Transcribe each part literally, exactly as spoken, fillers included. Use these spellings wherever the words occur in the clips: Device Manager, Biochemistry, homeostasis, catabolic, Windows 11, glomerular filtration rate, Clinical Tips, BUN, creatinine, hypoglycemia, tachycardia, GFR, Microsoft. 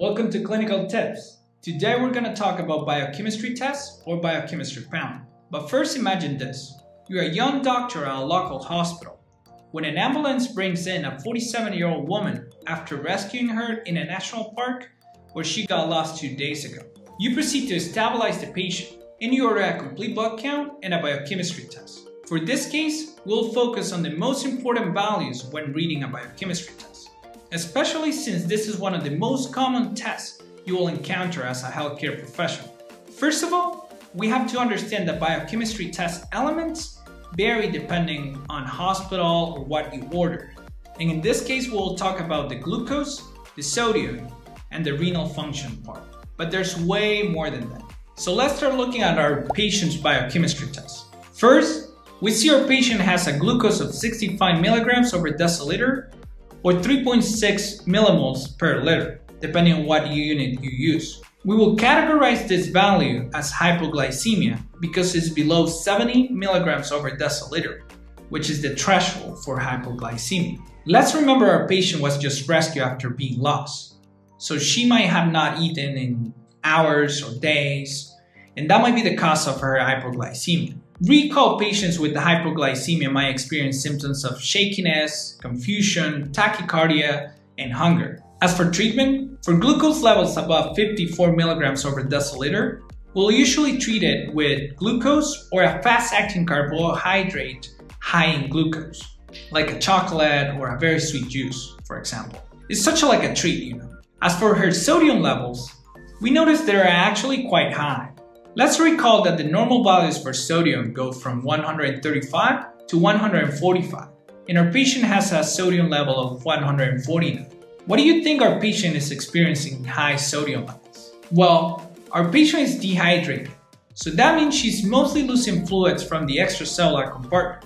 Welcome to Clinical Tips. Today we're going to talk about biochemistry tests or biochemistry panel. But first, imagine this. You're a young doctor at a local hospital. When an ambulance brings in a forty-seven-year-old woman after rescuing her in a national park where she got lost two days ago, you proceed to stabilize the patient and you order a complete blood count and a biochemistry test. For this case, we'll focus on the most important values when reading a biochemistry test, especially since this is one of the most common tests you will encounter as a healthcare professional. First of all, we have to understand that biochemistry test elements vary depending on hospital or what you order. And in this case, we'll talk about the glucose, the sodium, and the renal function part. But there's way more than that. So let's start looking at our patient's biochemistry test. First, we see our patient has a glucose of sixty-five milligrams over deciliter, or three point six millimoles per liter, depending on what unit you use. We will categorize this value as hypoglycemia because it's below seventy milligrams over deciliter, which is the threshold for hypoglycemia. Let's remember our patient was just rescued after being lost. So she might have not eaten in hours or days, and that might be the cause of her hypoglycemia. Recall patients with hypoglycemia might experience symptoms of shakiness, confusion, tachycardia, and hunger. As for treatment, for glucose levels above fifty-four milligrams over deciliter, we'll usually treat it with glucose or a fast-acting carbohydrate high in glucose, like a chocolate or a very sweet juice, for example. It's such a, like a treat, you know. As for her sodium levels, we notice they are actually quite high. Let's recall that the normal values for sodium go from one hundred thirty-five to one hundred forty-five, and our patient has a sodium level of one hundred forty. What do you think our patient is experiencing high sodium levels? Well, our patient is dehydrated, so that means she's mostly losing fluids from the extracellular compartment,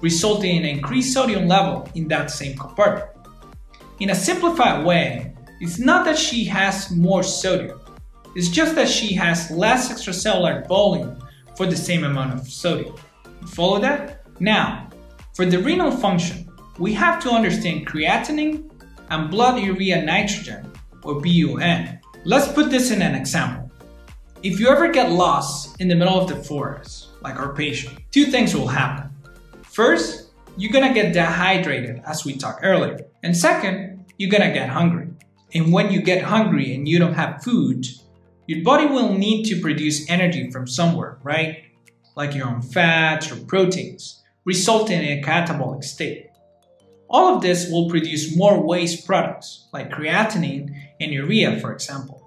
resulting in an increased sodium level in that same compartment. In a simplified way, it's not that she has more sodium, it's just that she has less extracellular volume for the same amount of sodium. You follow that? Now, for the renal function, we have to understand creatinine and blood urea nitrogen, or B U N. Let's put this in an example. If you ever get lost in the middle of the forest, like our patient, two things will happen. First, you're gonna get dehydrated, as we talked earlier. And second, you're gonna get hungry. And when you get hungry and you don't have food, your body will need to produce energy from somewhere, right? Like your own fats or proteins, resulting in a catabolic state. All of this will produce more waste products, like creatinine and urea, for example.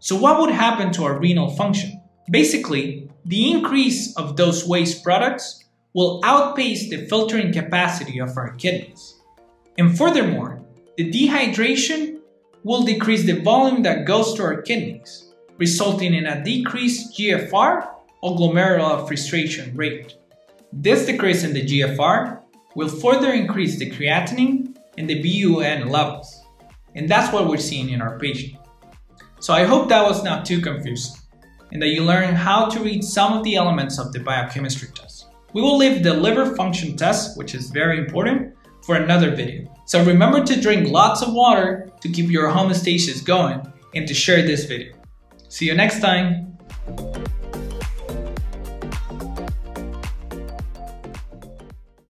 So what would happen to our renal function? Basically, the increase of those waste products will outpace the filtering capacity of our kidneys. And furthermore, the dehydration will decrease the volume that goes to our kidneys, resulting in a decreased G F R or glomerular filtration rate. This decrease in the G F R will further increase the creatinine and the B U N levels. And that's what we're seeing in our patient. So I hope that was not too confusing and that you learned how to read some of the elements of the biochemistry test. We will leave the liver function test, which is very important, for another video. So remember to drink lots of water to keep your homeostasis going and to share this video. See you next time.